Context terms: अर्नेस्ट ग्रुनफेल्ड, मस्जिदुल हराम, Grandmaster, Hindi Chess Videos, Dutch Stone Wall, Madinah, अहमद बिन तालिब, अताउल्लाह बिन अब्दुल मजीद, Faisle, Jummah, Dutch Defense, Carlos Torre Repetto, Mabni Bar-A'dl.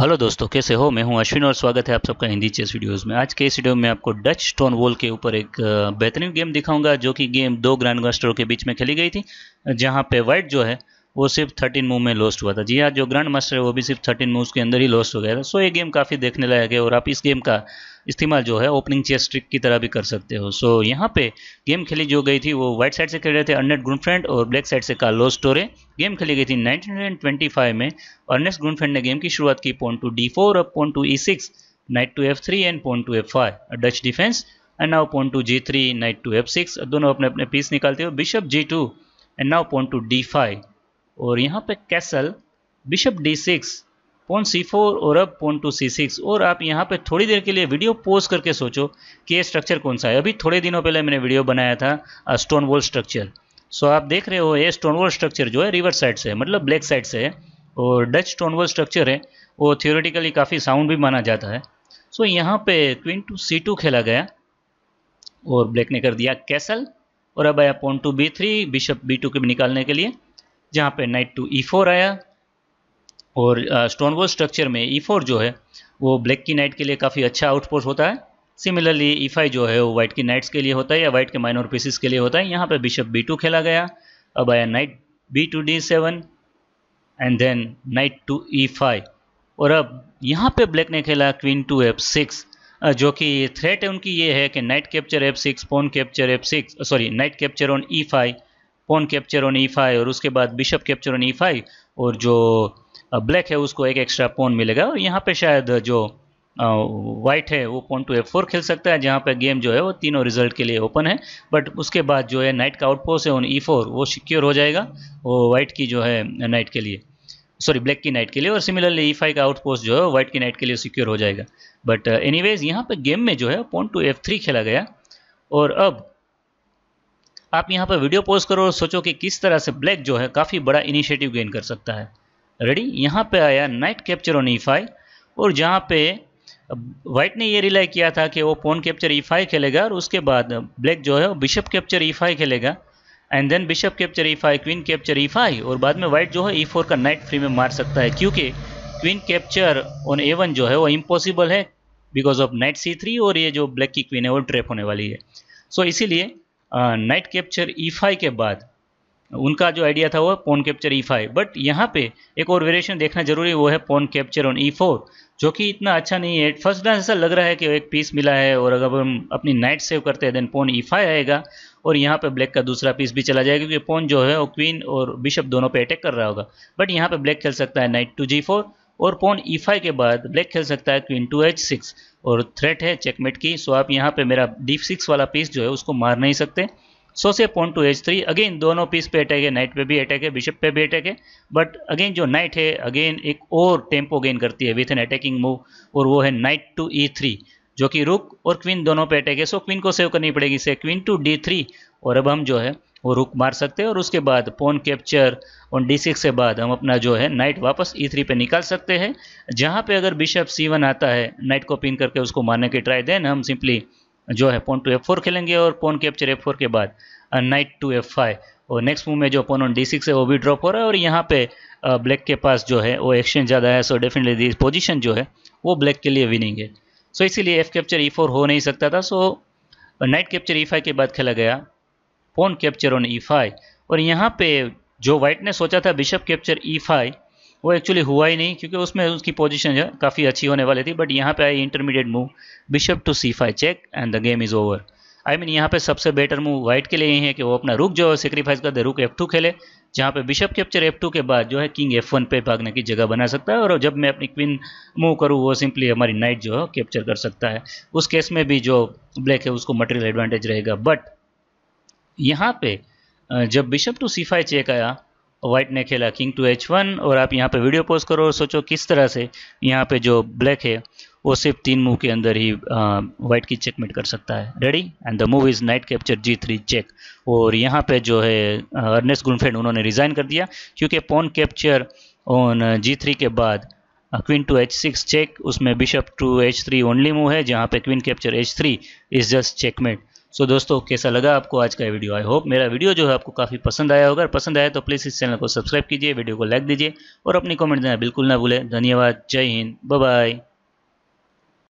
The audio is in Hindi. हेलो दोस्तों, कैसे हो? मैं हूं अश्विन और स्वागत है आप सबका हिंदी चेस वीडियोस में। आज के इस वीडियो में आपको डच स्टोन वॉल के ऊपर एक बेहतरीन गेम दिखाऊंगा, जो कि गेम दो ग्रैंडमास्टरों के बीच में खेली गई थी, जहां पे वाइट जो है वो सिर्फ 13 मूव में लॉस्ट हुआ था। जी हाँ, जो ग्रैंड मास्टर है वो भी सिर्फ 13 मूव्स के अंदर ही लॉस्ट हो गया था। सो ये गेम काफ़ी देखने लायक है और आप इस गेम का इस्तेमाल जो है ओपनिंग चेस ट्रिक की तरह भी कर सकते हो। सो यहाँ पे गेम खेली जो गई थी वो वाइट साइड से खेल रहे थे अर्नेस्ट ग्रुनफेल्ड और ब्लैक साइड से कार्लोस टोरे। गेम खेली गई थी 1925 में। अर्नेस्ट ग्रुनफेल्ड ने गेम की शुरुआत की पॉन टू d4 और pawn to e6, knight to f3 and pawn to f5, Dutch defence and now pawn to g3, knight to f6। दोनों अपने अपने पीस निकालते हो, bishop g2 and now pawn to d5 और यहाँ पे castle, bishop d6, pawn c4 और अब पॉन टू c6। और आप यहाँ पे थोड़ी देर के लिए वीडियो पॉज करके सोचो कि ये स्ट्रक्चर कौन सा है। अभी थोड़े दिनों पहले मैंने वीडियो बनाया था स्टोन वॉल स्ट्रक्चर। सो आप देख रहे हो ये स्टोन वॉल स्ट्रक्चर जो है रिवर्स साइड से है, मतलब ब्लैक साइड से है। और डच स्टोन वॉल स्ट्रक्चर है वो थियोरेटिकली काफ़ी साउंड भी माना जाता है। सो यहाँ पे क्वीन टू c2 खेला गया और ब्लैक ने कर दिया कैसल और अब आया pawn to b3, bishop b2 के निकालने के लिए, जहाँ पे नाइट टू e4 आया। और स्टोन वॉल स्ट्रक्चर में e4 जो है वो ब्लैक की नाइट के लिए काफ़ी अच्छा आउटपुट होता है। सिमिलरली e5 जो है वो वाइट की नाइट्स के लिए होता है या वाइट के माइनर पीसेस के लिए होता है। यहाँ पे बिशप b2 खेला गया, अब आया knight b2 d7 and then knight to e5 और अब यहाँ पे ब्लैक ने खेला क्वीन टू f6, जो कि थ्रेट है उनकी ये है कि knight capture f6, pawn capture f6, sorry knight capture on e5, pawn capture on e5 और उसके बाद बिशप कैप्चर ऑन e5 और जो ब्लैक है उसको एक एक्स्ट्रा पॉन मिलेगा। और यहाँ पे शायद जो वाइट है वो पॉन टू f4 खेल सकता है, जहाँ पे गेम जो है वो तीनों रिजल्ट के लिए ओपन है। बट उसके बाद जो है नाइट का आउटपोस्ट है ऑन e4 वो सिक्योर हो जाएगा वो वाइट की जो है नाइट के लिए, सॉरी ब्लैक की नाइट के लिए, और सिमिलरली e5 का आउटपोस्ट जो है वाइट की नाइट के लिए सिक्योर हो जाएगा। बट एनीवेज यहाँ पे गेम में जो है पॉन टू f3 खेला गया और अब आप यहाँ पर वीडियो पॉज करो और सोचो कि किस तरह से ब्लैक जो है काफ़ी बड़ा इनिशिएटिव गेन कर सकता है। रेडी, यहाँ पे आया नाइट कैप्चर ऑन e5 और जहाँ पे वाइट ने ये रिलाई किया था कि वो पॉन कैप्चर e5 खेलेगा और उसके बाद ब्लैक जो है वो बिशप कैप्चर e5 खेलेगा and then bishop capture e5, queen capture e5 और बाद में वाइट जो है e4 का नाइट फ्री में मार सकता है, क्योंकि क्वीन कैप्चर ऑन a1 जो है वो इम्पॉसिबल है बिकॉज ऑफ नाइट c3 और ये जो ब्लैक की क्वीन है वो ट्रैप होने वाली है। सो इसीलिए नाइट कैप्चर e5 के बाद उनका जो आइडिया था वो पॉन कैप्चर e5। बट यहाँ पे एक और वेरिएशन देखना जरूरी, वो है पॉन कैप्चर ऑन e4, जो कि इतना अच्छा नहीं है। फर्स्ट डांस ऐसा लग रहा है कि एक पीस मिला है और अगर हम अपनी नाइट सेव करते हैं देन पॉन e5 आएगा और यहाँ पे ब्लैक का दूसरा पीस भी चला जाएगा, क्योंकि पॉन जो है वो क्वीन और बिशप दोनों पे अटैक कर रहा होगा। बट यहाँ पे ब्लैक खेल सकता है नाइट टू g4 और पॉन e5 के बाद ब्लैक खेल सकता है क्वीन टू h6 और थ्रेट है चेकमेट की। सो आप यहाँ पे मेरा d6 वाला पीस जो है उसको मार नहीं सकते। सो से पॉन टू h3, अगेन दोनों पीस पे अटैक है, नाइट पे भी अटैक है, बिशप पे भी अटैक है। बट अगेन जो नाइट है अगेन एक और टेम्पो गेन करती है विथ एन अटैकिंग मूव और वो है नाइट टू e3, जो कि रुक और क्वीन दोनों पे अटैक है। सो क्वीन को सेव करनी पड़ेगी, से क्वीन टू d3 और अब हम जो है वो रुक मार सकते हैं और उसके बाद पॉन कैप्चर ऑन d6 के बाद हम अपना जो है नाइट वापस e3 पे निकाल सकते हैं, जहाँ पे अगर बिशप c1 आता है नाइट को पिन करके उसको मारने की ट्राई, देन हम सिंपली जो है पॉन टू f4 खेलेंगे और पॉन कैप्चर f4 के बाद नाइट टू f5 और नेक्स्ट मूव में जो पॉन ऑन d6 है वो भी ड्रॉप हो रहा है और यहाँ पे ब्लैक के पास जो है वो एक्सचेंज ज़्यादा है। सो डेफिनेटली दिस पोजीशन जो है वो ब्लैक के लिए विनिंग है। सो इसीलिए f कैप्चर e4 हो नहीं सकता था। सो नाइट कैप्चर e5 के बाद खेला गया पॉन कैप्चर ऑन e5 और यहाँ पे जो वाइट ने सोचा था बिशप कैप्चर e5 वो एक्चुअली हुआ ही नहीं, क्योंकि उसमें उसकी पोजीशन जो है काफ़ी अच्छी होने वाली थी। बट यहाँ पे आई intermediate move bishop to c5 check and the game is over. I mean यहाँ पे सबसे बेटर मूव वाइट के लिए यही है कि वो अपना रुक जो है सेक्रीफाइस कर दे, रुक f2 खेले, जहाँ पे बिशप कैप्चर f2 के बाद जो है किंग f1 पे भागने की जगह बना सकता है और जब मैं अपनी क्वीन मूव करूँ वो सिंपली हमारी नाइट जो है कैप्चर कर सकता है। उस केस में भी जो ब्लैक है उसको मटेरियल एडवांटेज रहेगा। बट यहाँ पे जब बिशप टू c5 चेक आया, वाइट ने खेला किंग टू h1 और आप यहाँ पे वीडियो पॉज करो और सोचो किस तरह से यहाँ पे जो ब्लैक है वो सिर्फ 3 मूव के अंदर ही वाइट की चेकमेट कर सकता है। Ready, and the move is knight capture g3 check और यहाँ पे जो है अर्नेस्ट ग्रुनफेल्ड उन्होंने रिज़ाइन कर दिया, क्योंकि पॉन कैप्चर ऑन g3 के बाद क्वीन टू h6 चेक, उसमें bishop to h3 only move है, जहाँ पे queen capture h3 is just checkmate. So दोस्तों कैसा लगा आपको आज का वीडियो? आई होप मेरा वीडियो जो है आपको काफ़ी पसंद आया होगा। पसंद आया तो प्लीज़ इस चैनल को सब्सक्राइब कीजिए, वीडियो को लाइक दीजिए और अपनी कमेंट देना बिल्कुल ना भूलें। धन्यवाद, जय हिंद, बाय बाय।